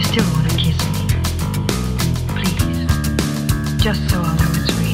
you still want to kiss me, please, just so I'll know it's real.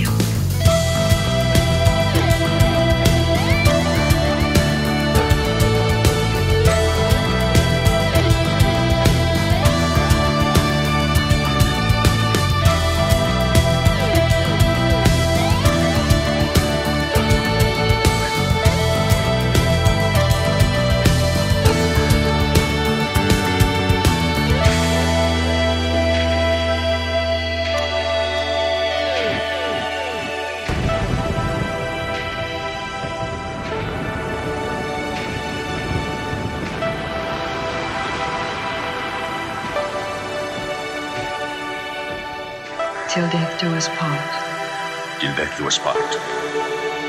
Till death do us part. Till death do us part.